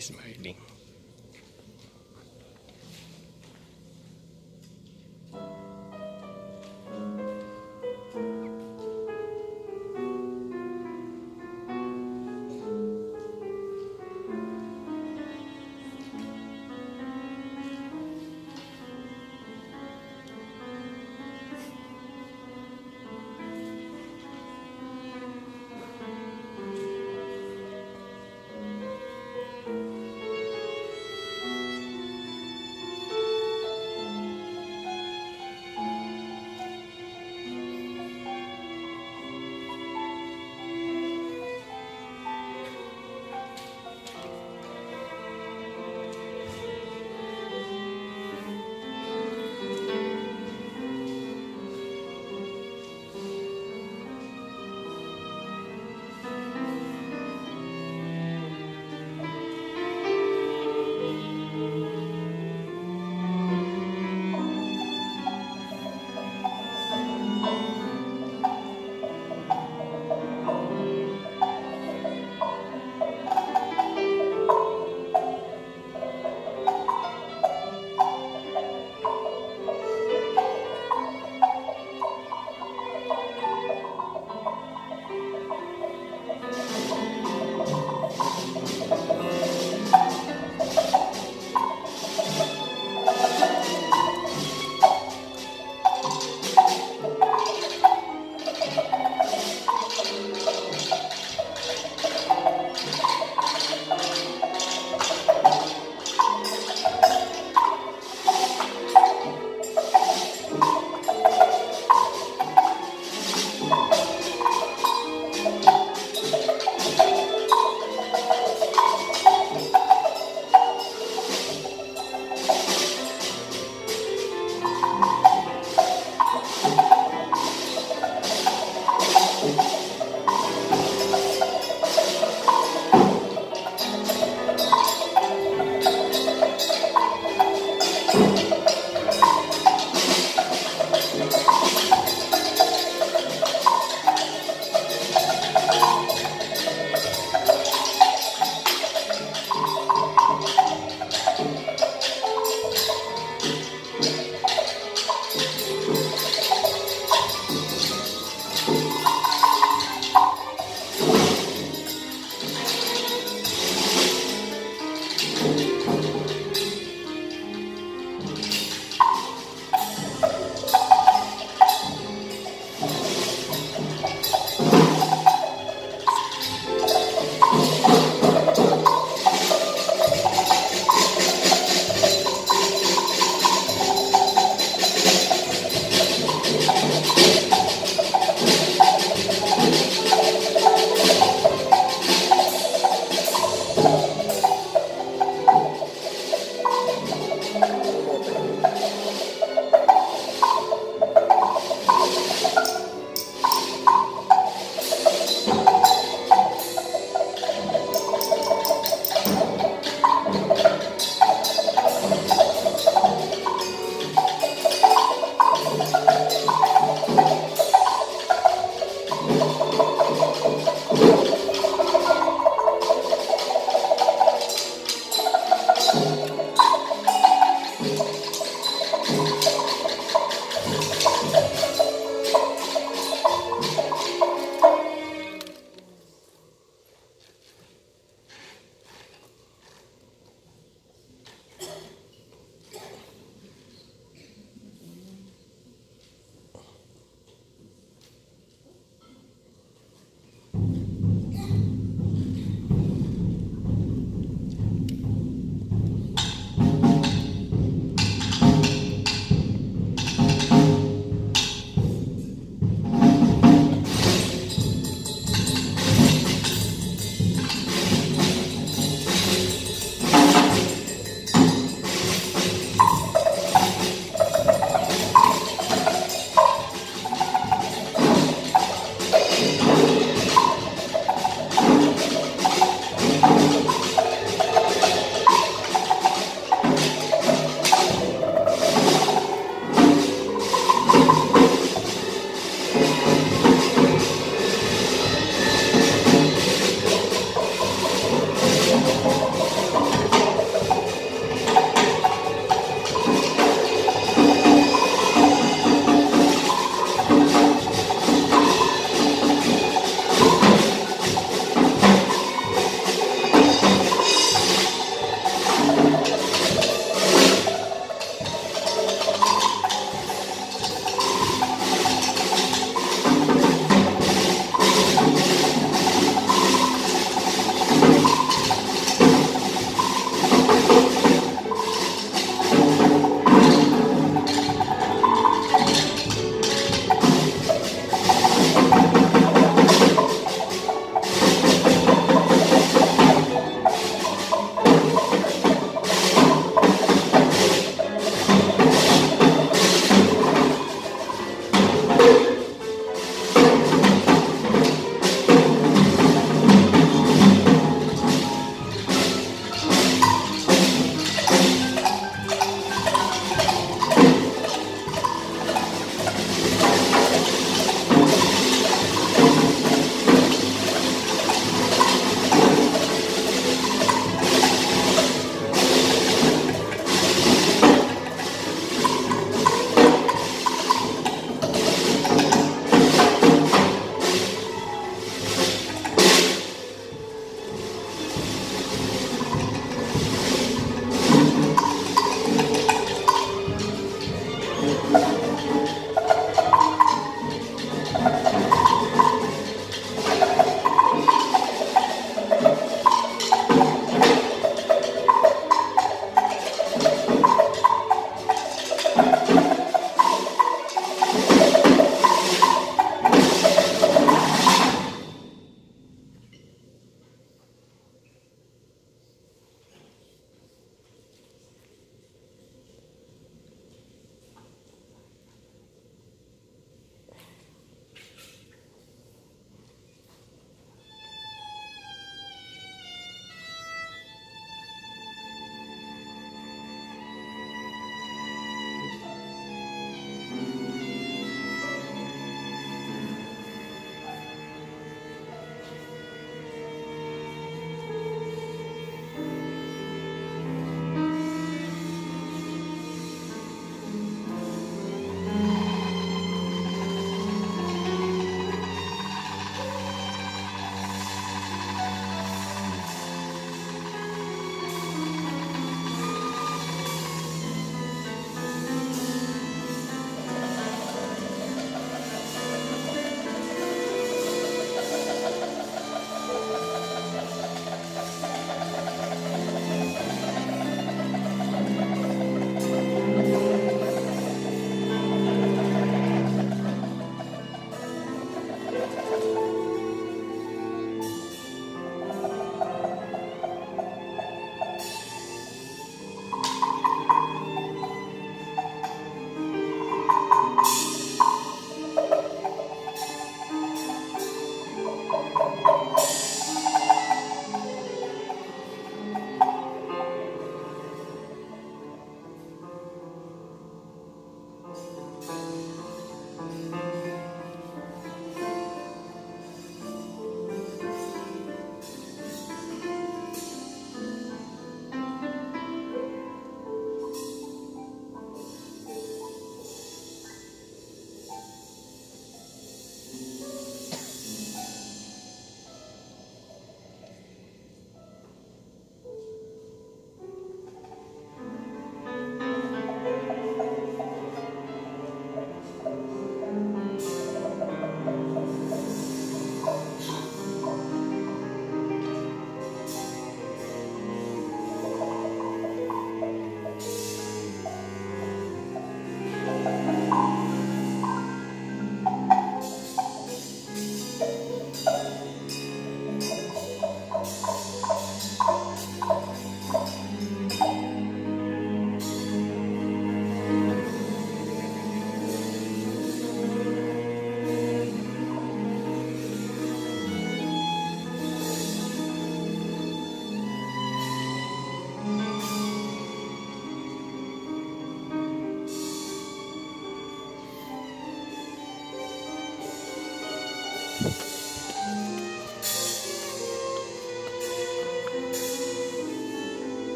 smiling.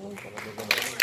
confusing.